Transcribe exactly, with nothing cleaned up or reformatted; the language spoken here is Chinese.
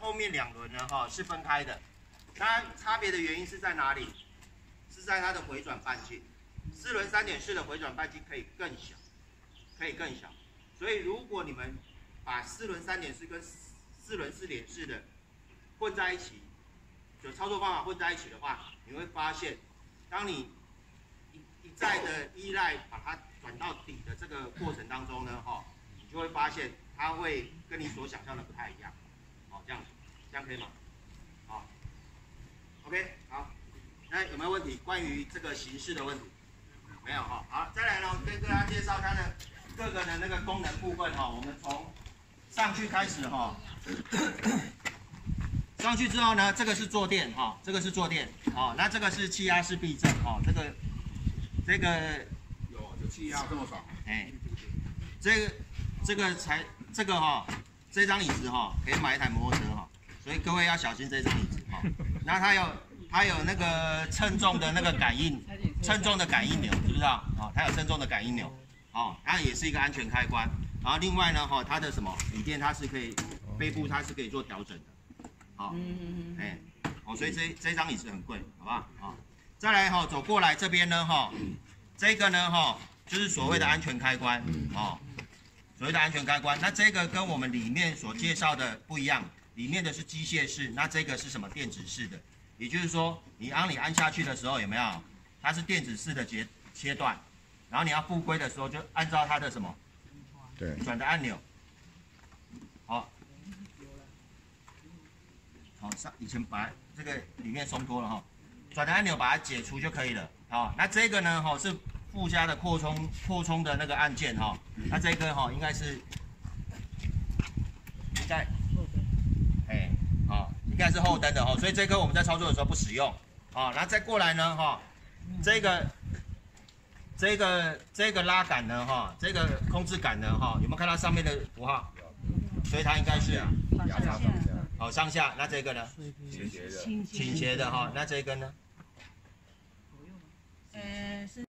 后面两轮呢，哈、哦，是分开的。那差别的原因是在哪里？是在它的回转半径。四轮 三点四 的回转半径可以更小，可以更小。所以如果你们把四轮 三点四 跟四轮 四点四 的混在一起，就操作方法混在一起的话，你会发现，当你一一再的依赖把它转到底的这个过程当中呢，哈、哦，你就会发现它会跟你所想象的不太一样。 好，这样子，这样可以吗？好 ，OK， 好，那有没有问题？关于这个形式的问题，没有哈。好，再来呢，我跟大家介绍它的各个的那个功能部分哈。我们从上去开始哈，上去之后呢，这个是坐垫哈，这个是坐垫，哦，那这个是气压式避震哦，这个这个有有气压这么爽，哎，这个这个才这个哈。 这张椅子哈、哦，可以买一台摩托车哈、哦，所以各位要小心这张椅子哈、哦。那它有它有那个称重的那个感应，称重的感应钮，知不知道？哦，它有称重的感应钮，哦，它也是一个安全开关。然后另外呢，哈、哦，它的什么椅垫它是可以背部它是可以做调整的，好、哦，哎、嗯，哦，所以这这张椅子很贵，好不好？哦，再来哈、哦，走过来这边呢哈、哦，这个呢哈、哦，就是所谓的安全开关，哦。 所谓的安全开关，那这个跟我们里面所介绍的不一样，里面的是机械式，那这个是什么电子式的？也就是说，你当你按下去的时候，有没有？它是电子式的切切断，然后你要复归的时候，就按照它的什么？对，转的按钮。好，好，上以前把这个里面松脱了哈，转的按钮把它解除就可以了。好，那这个呢？哈是。 附加的扩充扩充的那个按键哈、哦，那这个哈、哦、应该是应该，哎，好、哦，应该是后灯的哈、哦，所以这个我们在操作的时候不使用，啊、哦，然后再过来呢哈、哦，这个这个这个拉杆呢哈、哦，这个控制杆呢哈、哦，有没有看到上面的符号？所以它应该是上下，好、哦、上下，那这个呢？倾斜的，倾斜的哈、哦，那这个呢？呃是。